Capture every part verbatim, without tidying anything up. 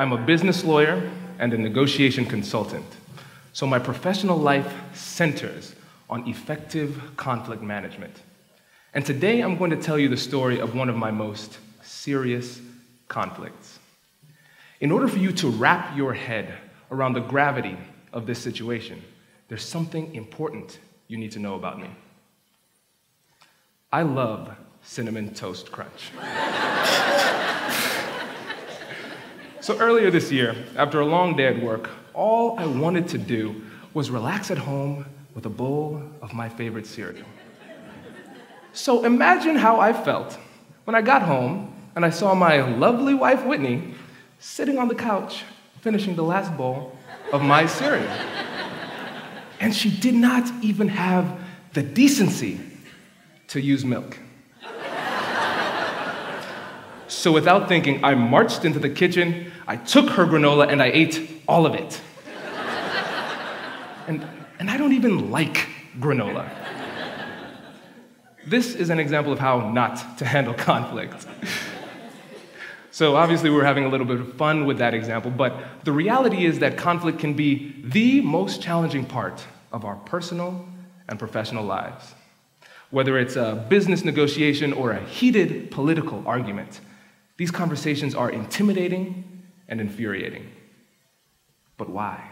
I'm a business lawyer and a negotiation consultant. So my professional life centers on effective conflict management. And today I'm going to tell you the story of one of my most serious conflicts. In order for you to wrap your head around the gravity of this situation, there's something important you need to know about me. I love Cinnamon Toast Crunch. So earlier this year, after a long day at work, all I wanted to do was relax at home with a bowl of my favorite cereal. So imagine how I felt when I got home and I saw my lovely wife, Whitney, sitting on the couch, finishing the last bowl of my cereal. And she did not even have the decency to use milk. So without thinking, I marched into the kitchen, I took her granola, and I ate all of it. And, and I don't even like granola. This is an example of how not to handle conflict. So obviously we're having a little bit of fun with that example, but the reality is that conflict can be the most challenging part of our personal and professional lives. Whether it's a business negotiation or a heated political argument, these conversations are intimidating and infuriating. But why?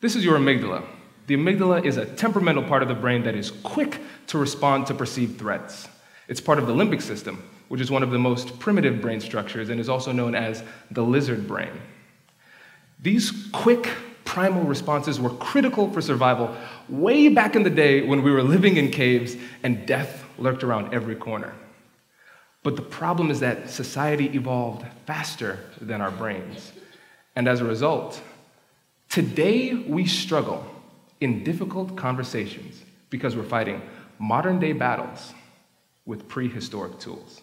This is your amygdala. The amygdala is a temperamental part of the brain that is quick to respond to perceived threats. It's part of the limbic system, which is one of the most primitive brain structures and is also known as the lizard brain. These quick, primal responses were critical for survival way back in the day when we were living in caves and death lurked around every corner. But the problem is that society evolved faster than our brains. And as a result, today we struggle in difficult conversations because we're fighting modern-day battles with prehistoric tools.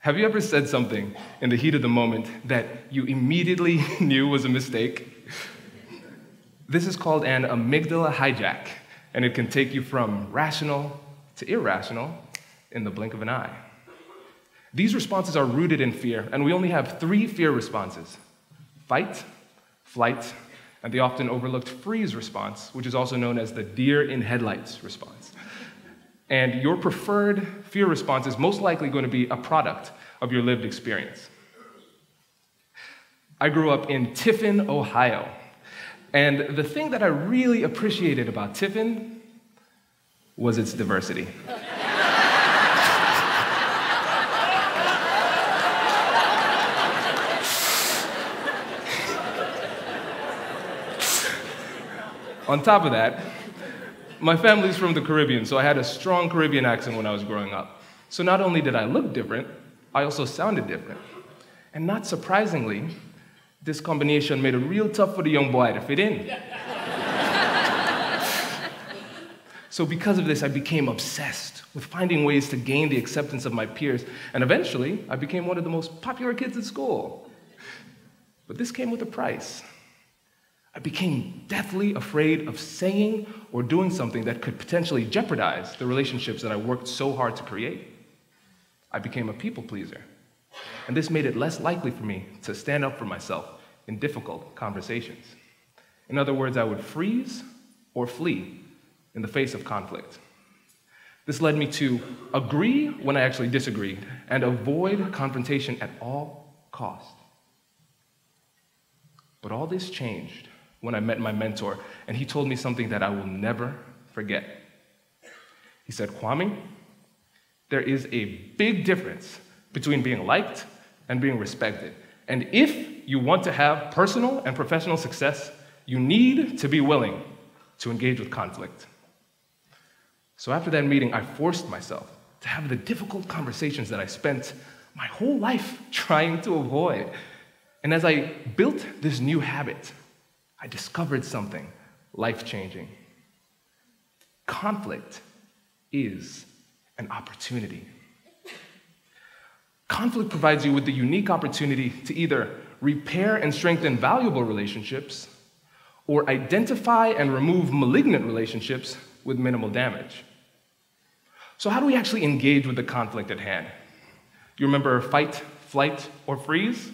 Have you ever said something in the heat of the moment that you immediately knew was a mistake? This is called an amygdala hijack, and it can take you from rational to irrational in the blink of an eye. These responses are rooted in fear, and we only have three fear responses: fight, flight, and the often overlooked freeze response, which is also known as the deer in headlights response. And your preferred fear response is most likely going to be a product of your lived experience. I grew up in Tiffin, Ohio. And the thing that I really appreciated about Tiffin was its diversity. On top of that, my family's from the Caribbean, so I had a strong Caribbean accent when I was growing up. So not only did I look different, I also sounded different. And not surprisingly, this combination made it real tough for the young boy to fit in. So because of this, I became obsessed with finding ways to gain the acceptance of my peers, and eventually, I became one of the most popular kids at school. But this came with a price. I became deathly afraid of saying or doing something that could potentially jeopardize the relationships that I worked so hard to create. I became a people pleaser, and this made it less likely for me to stand up for myself in difficult conversations. In other words, I would freeze or flee in the face of conflict. This led me to agree when I actually disagreed and avoid confrontation at all costs. But all this changed when I met my mentor, and he told me something that I will never forget. He said, "Kwame, there is a big difference between being liked and being respected. And if you want to have personal and professional success, you need to be willing to engage with conflict." So after that meeting, I forced myself to have the difficult conversations that I spent my whole life trying to avoid. And as I built this new habit, I discovered something life-changing. Conflict is an opportunity. Conflict provides you with the unique opportunity to either repair and strengthen valuable relationships or identify and remove malignant relationships with minimal damage. So how do we actually engage with the conflict at hand? You remember fight, flight, or freeze,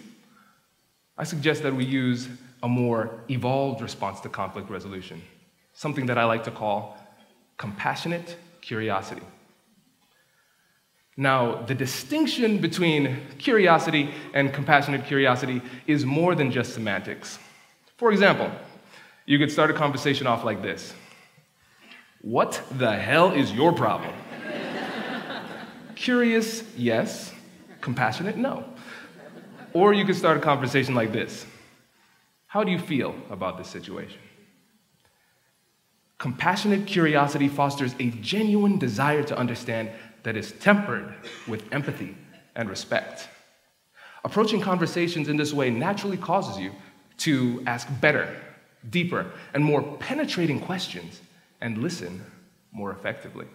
I suggest that we use a more evolved response to conflict resolution, something that I like to call compassionate curiosity. Now, the distinction between curiosity and compassionate curiosity is more than just semantics. For example, you could start a conversation off like this. What the hell is your problem? Curious, yes. Compassionate, no. Or you could start a conversation like this. How do you feel about this situation? Compassionate curiosity fosters a genuine desire to understand that is tempered with empathy and respect. Approaching conversations in this way naturally causes you to ask better, deeper, and more penetrating questions and listen more effectively.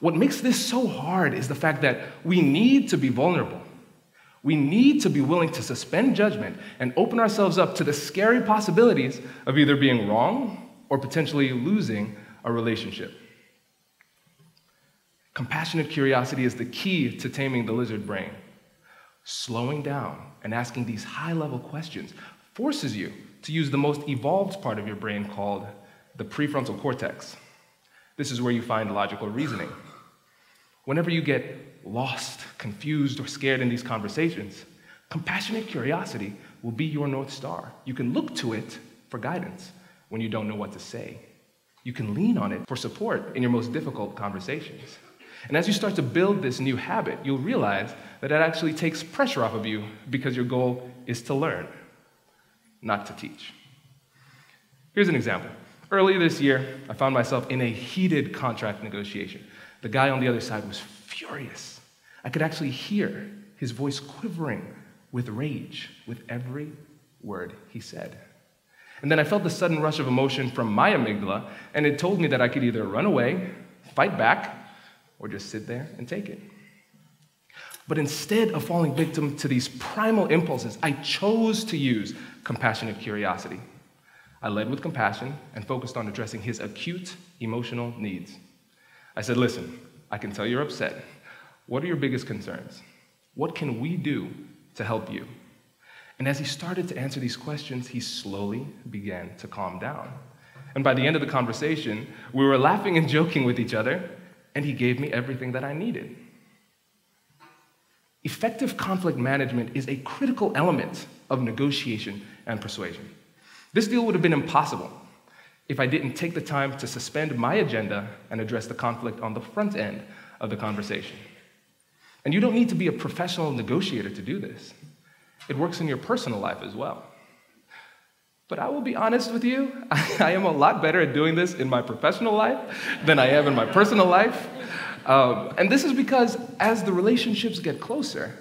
What makes this so hard is the fact that we need to be vulnerable. We need to be willing to suspend judgment and open ourselves up to the scary possibilities of either being wrong or potentially losing a relationship. Compassionate curiosity is the key to taming the lizard brain. Slowing down and asking these high-level questions forces you to use the most evolved part of your brain called the prefrontal cortex. This is where you find logical reasoning. Whenever you get lost, confused, or scared in these conversations, compassionate curiosity will be your North Star. You can look to it for guidance when you don't know what to say. You can lean on it for support in your most difficult conversations. And as you start to build this new habit, you'll realize that it actually takes pressure off of you because your goal is to learn, not to teach. Here's an example. Earlier this year, I found myself in a heated contract negotiation. The guy on the other side was furious. I could actually hear his voice quivering with rage with every word he said. And then I felt the sudden rush of emotion from my amygdala, and it told me that I could either run away, fight back, or just sit there and take it. But instead of falling victim to these primal impulses, I chose to use compassionate curiosity. I led with compassion and focused on addressing his acute emotional needs. I said, listen, I can tell you're upset. What are your biggest concerns? What can we do to help you? And as he started to answer these questions, he slowly began to calm down. And by the end of the conversation, we were laughing and joking with each other, and he gave me everything that I needed. Effective conflict management is a critical element of negotiation and persuasion. This deal would have been impossible if I didn't take the time to suspend my agenda and address the conflict on the front end of the conversation. And you don't need to be a professional negotiator to do this. It works in your personal life as well. But I will be honest with you, I am a lot better at doing this in my professional life than I am in my personal life. Um, and this is because as the relationships get closer,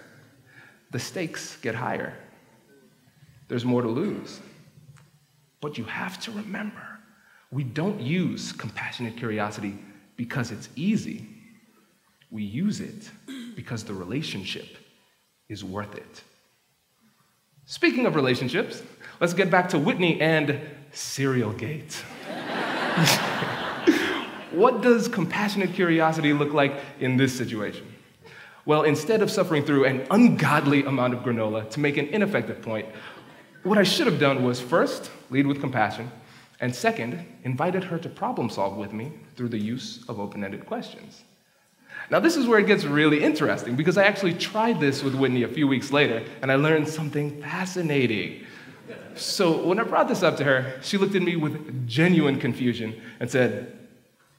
the stakes get higher. There's more to lose. But you have to remember, we don't use compassionate curiosity because it's easy. We use it because the relationship is worth it. Speaking of relationships, let's get back to Whitney and Serialgate. What does compassionate curiosity look like in this situation? Well, instead of suffering through an ungodly amount of granola to make an ineffective point, what I should have done was first, lead with compassion, and second, invited her to problem solve with me through the use of open-ended questions. Now this is where it gets really interesting because I actually tried this with Whitney a few weeks later and I learned something fascinating. So when I brought this up to her, she looked at me with genuine confusion and said,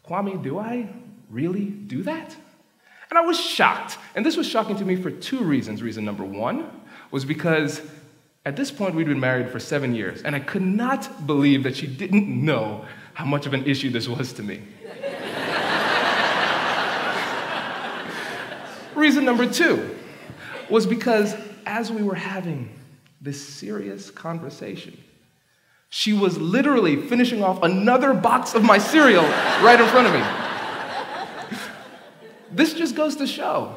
Kwame, do I really do that? And I was shocked. And this was shocking to me for two reasons. Reason number one was because at this point, we'd been married for seven years, and I could not believe that she didn't know how much of an issue this was to me. Reason number two was because as we were having this serious conversation, she was literally finishing off another box of my cereal right in front of me. This just goes to show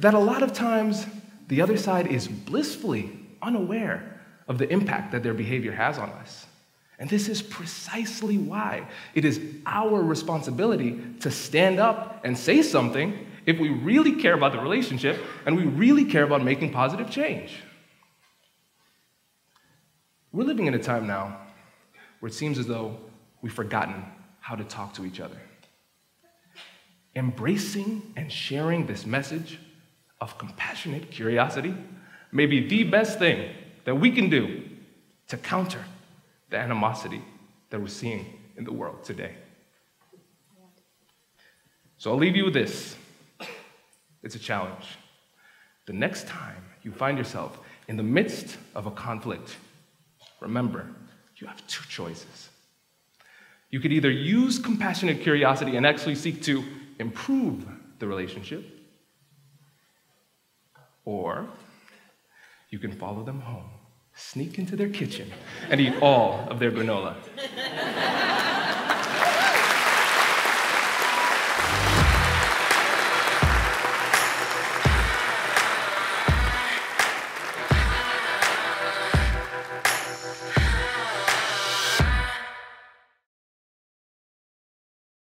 that a lot of times the other side is blissfully unaware of the impact that their behavior has on us. And this is precisely why it is our responsibility to stand up and say something if we really care about the relationship and we really care about making positive change. We're living in a time now where it seems as though we've forgotten how to talk to each other. Embracing and sharing this message of compassionate curiosity may be the best thing that we can do to counter the animosity that we're seeing in the world today. So I'll leave you with this. It's a challenge. The next time you find yourself in the midst of a conflict, remember, you have two choices. You could either use compassionate curiosity and actually seek to improve the relationship, or you can follow them home, sneak into their kitchen, and eat all of their granola.